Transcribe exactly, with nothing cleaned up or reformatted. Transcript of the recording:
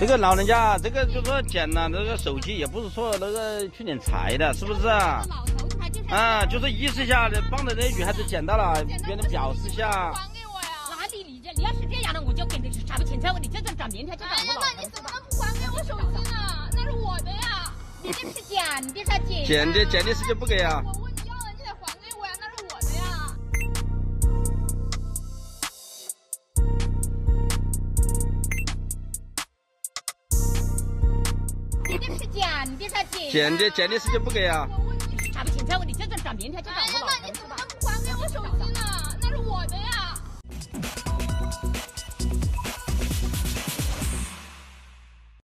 这个老人家，这个就说捡了那个手机，也不是说那个去敛财的，是不是啊？啊，就是意识一下，帮着那女孩子捡到了，别人表示一下。还给我呀！哪里你这你要是这样的，我就给你啥不钱财，我你这算找明天就找不到。哎呀，那你怎么不还给我手机呢？那是我的呀！你这是捡的啥捡？捡的捡的事就不给啊！ 捡的捡的事就不给啊！我问你，啥不钱财？我你这算找明天就找不到。哎呀，那你怎